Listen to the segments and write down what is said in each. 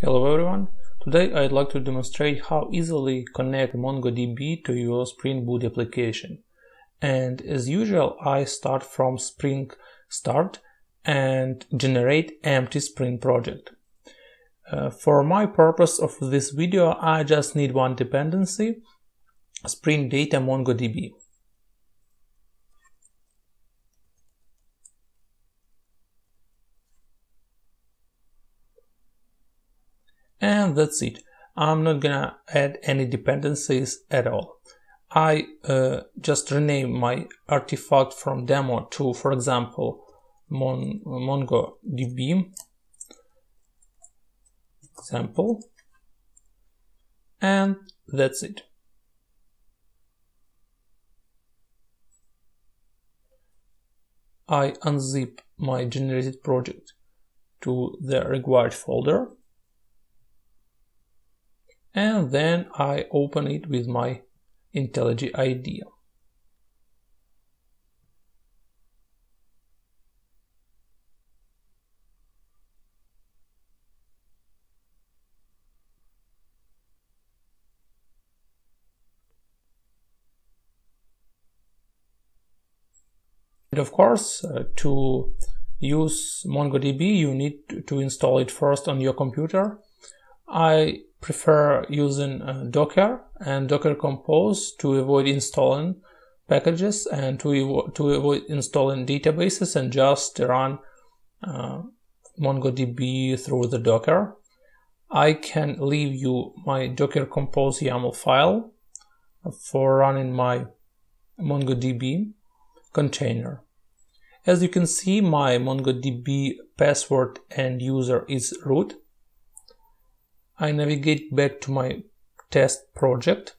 Hello everyone, today I'd like to demonstrate how easily connect MongoDB to your Spring Boot application. And as usual, I start from Spring Start and generate empty Spring project. For my purpose of this video, I just need one dependency, Spring Data MongoDB. And that's it. I'm not gonna add any dependencies at all. I just rename my artifact from demo to, for example, MongoDB example. And that's it. I unzip my generated project to the required folder. And then I open it with my IntelliJ Idea. And of course, to use MongoDB, you need to install it first on your computer. I prefer using Docker and Docker Compose to avoid installing packages and to avoid installing databases, and just run MongoDB through the Docker. I can leave you my Docker Compose YAML file for running my MongoDB container. As you can see, my MongoDB password and user is root. I navigate back to my test project,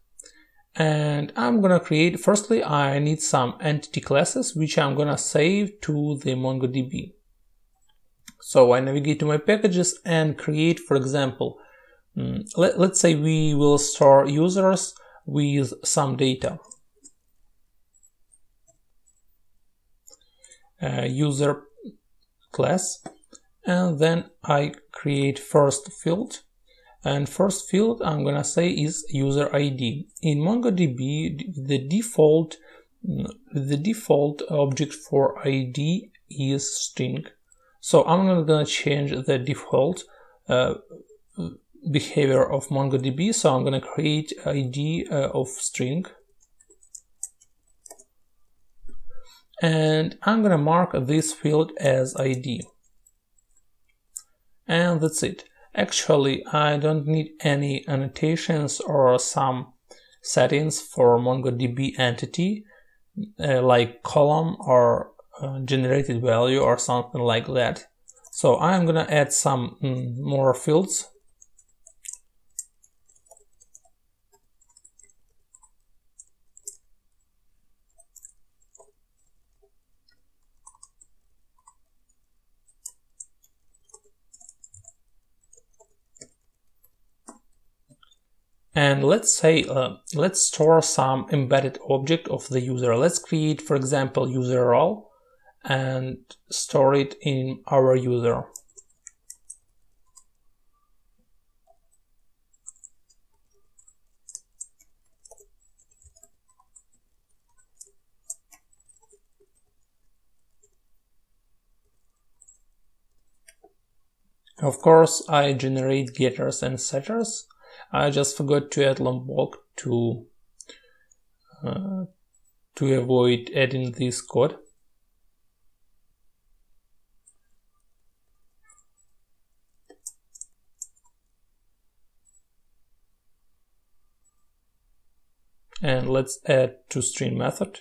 and I'm gonna create, firstly I need some entity classes which I'm gonna save to the MongoDB. So I navigate to my packages and create, for example, let's say we will store users with some data. User class, and then I create first field. And first field I'm gonna say is user ID. In MongoDB, the default object for ID is string. So I'm not gonna change the default behavior of MongoDB. So I'm gonna create ID of string. And I'm gonna mark this field as ID. And that's it. Actually, I don't need any annotations or some settings for MongoDB entity, like column or generated value or something like that. So I'm gonna add some more fields. And let's say, let's store some embedded object of the user. Let's create, for example, user role and store it in our user. Of course, I generate getters and setters. I just forgot to add Lombok to avoid adding this code. And let's add toString method,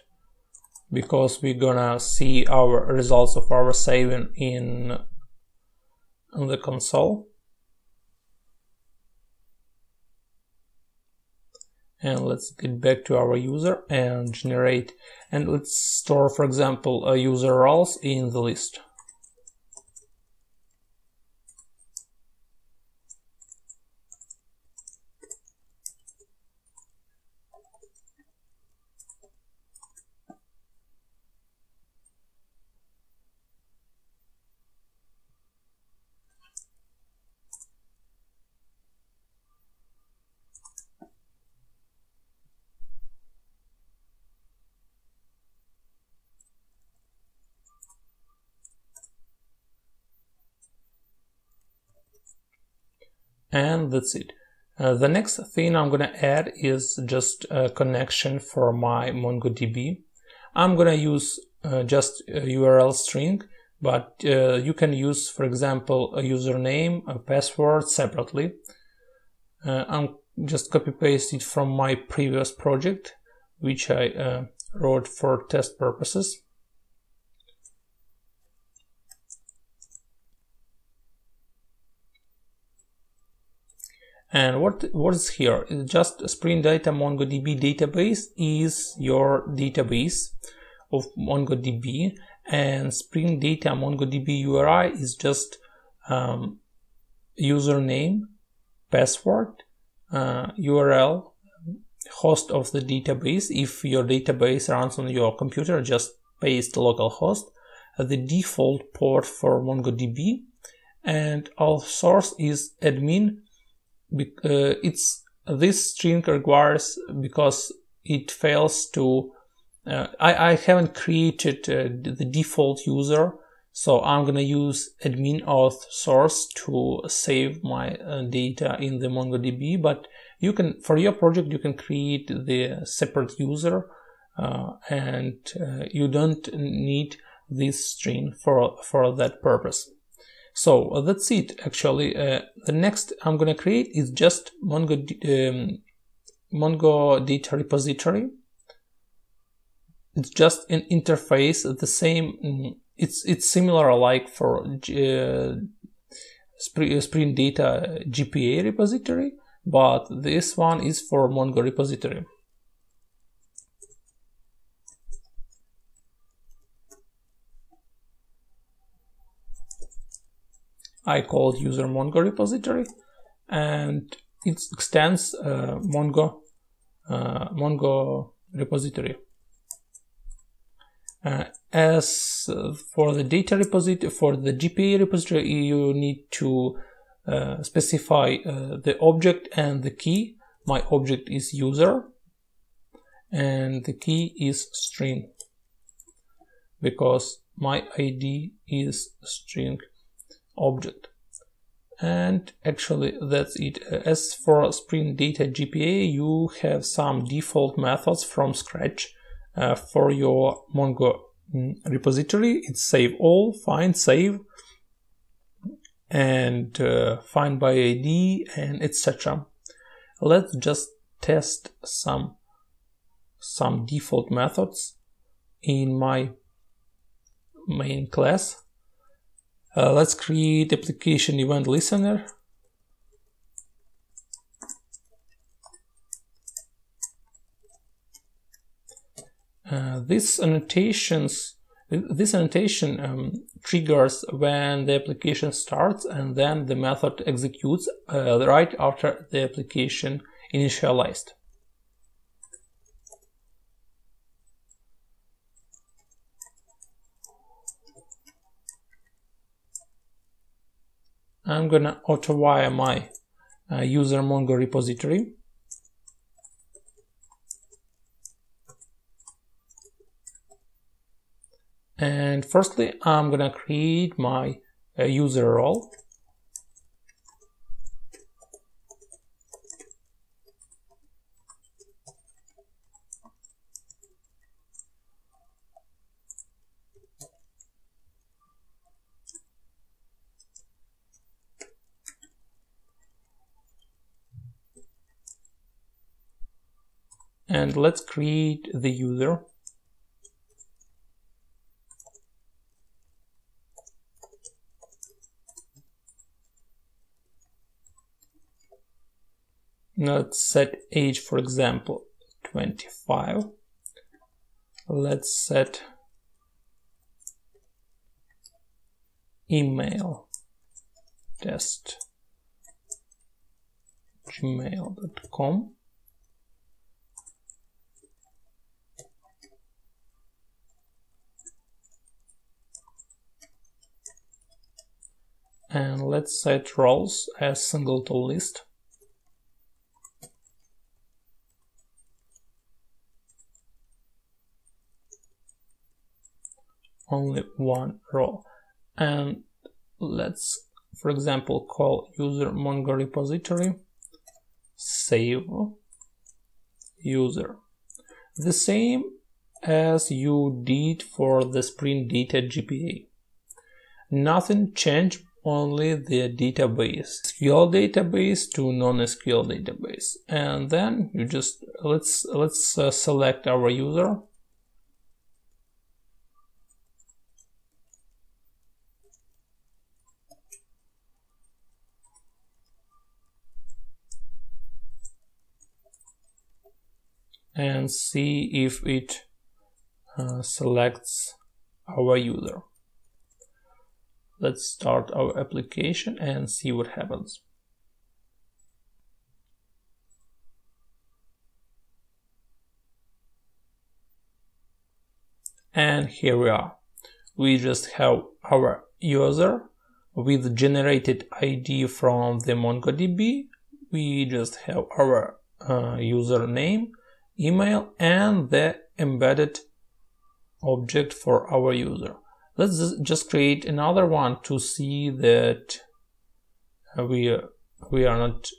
because we're gonna see our results of our saving in the console. And let's get back to our user and generate, and let's store, for example, user roles in the list. and that's it. The next thing I'm gonna add is just a connection for my MongoDB. I'm gonna use just a URL string, but you can use, for example, a username, a password separately. I'm just copy paste it from my previous project, which I wrote for test purposes. And what's here is just Spring Data MongoDB database is your database of MongoDB, and Spring Data MongoDB URI is just username, password, URL, host of the database. If your database runs on your computer, just paste localhost, the default port for MongoDB, and all source is admin. This string requires, because it fails to I haven't created the default user, so I'm gonna use admin auth source to save my data in the MongoDB. But you can, for your project, you can create the separate user, and you don't need this string for that purpose. So that's it actually. The next I'm gonna create is just Mongo data repository. It's just an interface, the same. It's similar like for Spring Data JPA repository, but this one is for Mongo repository. I called User Mongo repository, and it extends Mongo repository. As for the data repository, for the JPA repository, you need to specify the object and the key. My object is user, and the key is string, because my ID is string object. And actually that's it. As for Spring Data JPA, you have some default methods from scratch for your Mongo repository. It's save all, find, save, and find by ID, and etc. Let's just test some default methods in my main class. Let's create application event listener. This annotation triggers when the application starts, and then the method executes right after the application initialized. I'm gonna auto-wire my user Mongo repository. And firstly, I'm gonna create my user role. And let's create the user. Now let's set age, for example, 25. Let's set email test gmail.com. And let's set roles as singleton list. Only one role. And let's For example, call user Mongo repository, save user. The same as you did for the Spring Data JPA. Nothing changed, only the database, SQL database to non-SQL database. And then you just let's select our user. And see if it selects our user. Let's start our application and see what happens. And here we are. We just have our user with generated ID from the MongoDB. We just have our username, email, and the embedded object for our user. Let's just create another one to see that we haven't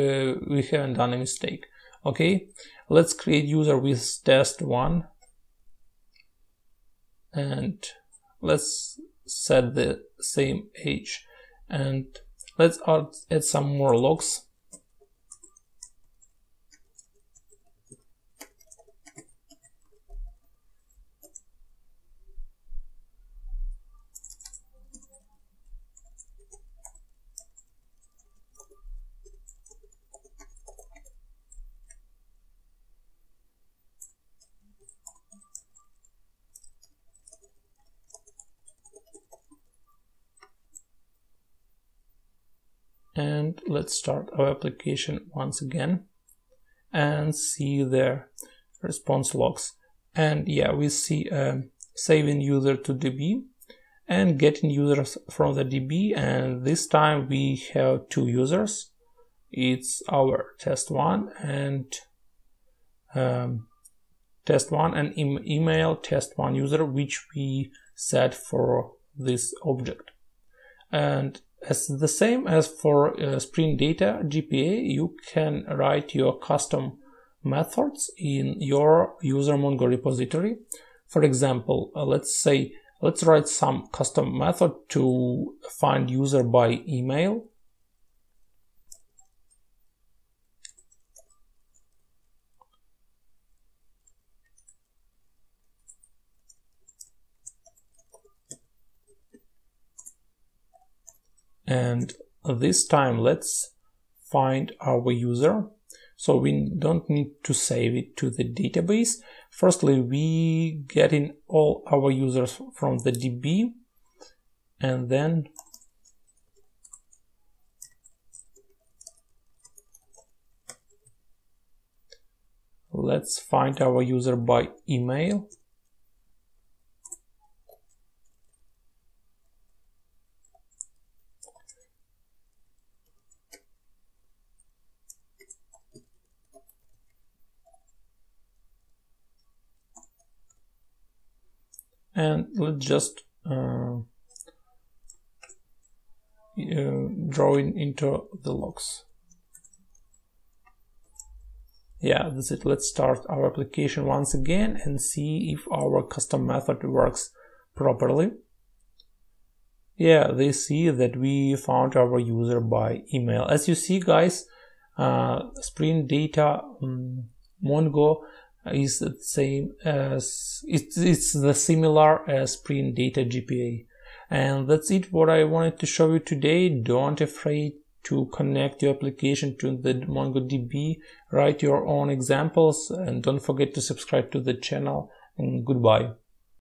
done a mistake. Okay, let's create user with test1, and let's set the same age, and let's add some more logs. And let's start our application once again and see the response logs. And yeah, we see saving user to DB and getting users from the DB. And this time we have two users. It's our test1 and email test1 user, which we set for this object. And as the same as for Spring Data JPA, you can write your custom methods in your user Mongo repository. For example, let's write some custom method to find user by email. And this time let's find our user. So we don't need to save it to the database. Firstly, we get in all our users from the DB, and then let's find our user by email. And let's just draw it into the logs. Yeah, that's it. Let's start our application once again and see if our custom method works properly. Yeah, they see that we found our user by email. As you see, guys, Spring Data Mongo is the same as similar as Spring Data JPA. And that's it, what I wanted to show you today. Don't afraid to connect your application to the MongoDB, write your own examples, and don't forget to subscribe to the channel, and goodbye.